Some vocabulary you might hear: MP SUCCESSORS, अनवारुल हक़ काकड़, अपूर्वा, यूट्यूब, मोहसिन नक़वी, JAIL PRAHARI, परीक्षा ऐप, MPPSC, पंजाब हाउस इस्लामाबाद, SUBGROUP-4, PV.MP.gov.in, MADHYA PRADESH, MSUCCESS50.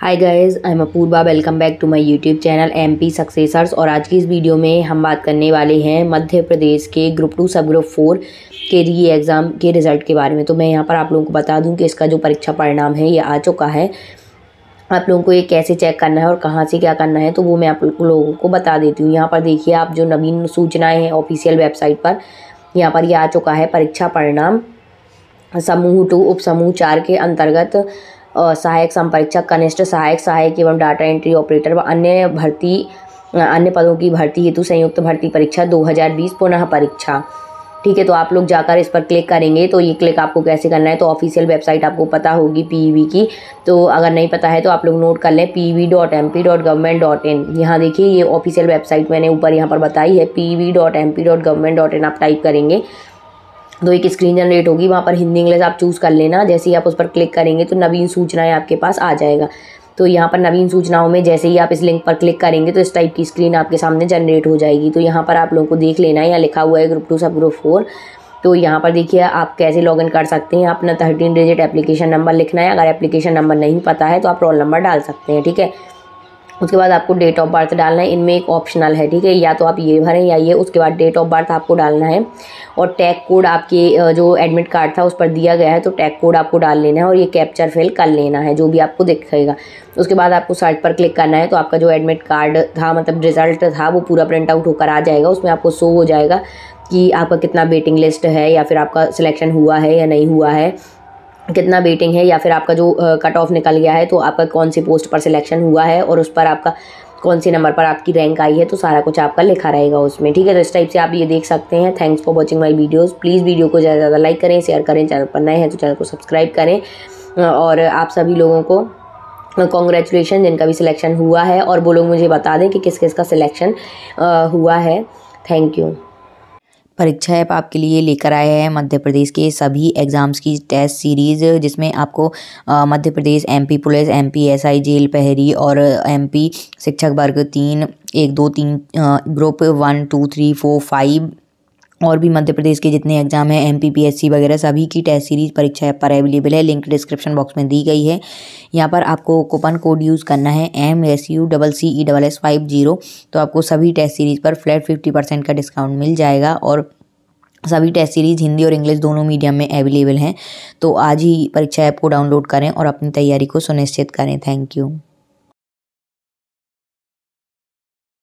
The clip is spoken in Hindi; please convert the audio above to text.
Hi guys, I am अपूर्वा। Welcome back to my यूट्यूब channel MP successors. और आज की इस वीडियो में हम बात करने वाले हैं मध्य प्रदेश के ग्रुप 2 सब ग्रुप 4 के री एग्ज़ाम के रिज़ल्ट के बारे में। तो मैं यहाँ पर आप लोगों को बता दूँ कि इसका जो परीक्षा परिणाम है ये आ चुका है। आप लोगों को ये कैसे चेक करना है और कहाँ से क्या करना है तो वो मैं आप लोगों को बता देती हूँ। यहाँ पर देखिए, आप जो नवीन सूचनाएँ हैं ऑफिशियल वेबसाइट पर, यहाँ पर ये आ चुका है परीक्षा परिणाम समूह 2 उपसमूह 4 के अंतर्गत सहायक संपरीक्षक, कनिष्ठ सहायक, सहायक एवं डाटा एंट्री ऑपरेटर व अन्य पदों की भर्ती हेतु संयुक्त भर्ती परीक्षा 2020 पुनः परीक्षा। ठीक है, तो आप लोग जाकर इस पर क्लिक करेंगे। तो ये क्लिक आपको कैसे करना है, तो ऑफिशियल वेबसाइट आपको पता होगी PV की, तो अगर नहीं पता है तो आप लोग नोट कर लें PV.MP.gov.in। यहाँ देखिए, ये ऑफिशियल वेबसाइट मैंने ऊपर यहाँ पर बताई है PV.MP.gov.in। आप टाइप करेंगे तो एक स्क्रीन जनरेट होगी, वहाँ पर हिंदी इंग्लिश आप चूज़ कर लेना। जैसे ही आप उस पर क्लिक करेंगे तो नवीन सूचनाएं आपके पास आ जाएगा। तो यहाँ पर नवीन सूचनाओं में जैसे ही आप इस लिंक पर क्लिक करेंगे तो इस टाइप की स्क्रीन आपके सामने जनरेट हो जाएगी। तो यहाँ पर आप लोगों को देख लेना है, यहाँ लिखा हुआ है ग्रुप 2 सब ग्रुप 4। तो यहाँ पर देखिए आप कैसे लॉगिन कर सकते हैं। अपना 13 डिजिट एप्लीकेशन नंबर लिखना है। अगर एप्लीकेशन नंबर नहीं पता है तो आप रोल नंबर डाल सकते हैं। ठीक है, उसके बाद आपको डेट ऑफ बर्थ डालना है। इनमें एक ऑप्शनल है, ठीक है, या तो आप ये भरें या ये। उसके बाद डेट ऑफ बर्थ आपको डालना है और टैग कोड आपके जो एडमिट कार्ड था उस पर दिया गया है तो टैग कोड आपको डाल लेना है और ये कैप्चर फिल कर लेना है जो भी आपको दिखेगा। उसके बाद आपको सर्च पर क्लिक करना है तो आपका जो एडमिट कार्ड था, मतलब रिजल्ट था, वो पूरा प्रिंट आउट होकर आ जाएगा। उसमें आपको शो हो जाएगा कि आपका कितना वेटिंग लिस्ट है या फिर आपका सिलेक्शन हुआ है या नहीं हुआ है, कितना वेटिंग है, या फिर आपका जो कट ऑफ निकल गया है तो आपका कौन सी पोस्ट पर सिलेक्शन हुआ है और उस पर आपका कौन से नंबर पर आपकी रैंक आई है। तो सारा कुछ आपका लिखा रहेगा उसमें। ठीक है, तो इस टाइप से आप ये देख सकते हैं। Thanks for watching my videos. Please video को ज़्यादा से ज़्यादा लाइक करें, शेयर करें। चैनल पर नए हैं तो चैनल को सब्सक्राइब करें। और आप सभी लोगों को कॉन्ग्रेचुलेशन जिनका भी सिलेक्शन हुआ है, और वो लोग मुझे बता दें कि किस किस का सिलेक्शन हुआ है। Thank you. परीक्षा ऐप आपके लिए लेकर आया है मध्य प्रदेश के सभी एग्ज़ाम्स की टेस्ट सीरीज़, जिसमें आपको Madhya Pradesh MP police, MP SI jail प्रहरी और MP शिक्षक वर्ग 3, 1, 2, 3 ग्रुप 1, 2, 3, 4, 5 और भी मध्य प्रदेश के जितने एग्ज़ाम हैं MPPSC वगैरह सभी की टेस्ट सीरीज़ परीक्षा ऐप पर अवेलेबल है। लिंक डिस्क्रिप्शन बॉक्स में दी गई है। यहाँ पर आपको कूपन कोड यूज़ करना है MSUCCESS50। तो आपको सभी टेस्ट सीरीज़ पर फ्लैट 50% का डिस्काउंट मिल जाएगा। और सभी टेस्ट सीरीज़ हिंदी और इंग्लिश दोनों मीडियम में अवेलेबल हैं। तो आज ही परीक्षा ऐप को डाउनलोड करें और अपनी तैयारी को सुनिश्चित करें। Thank you.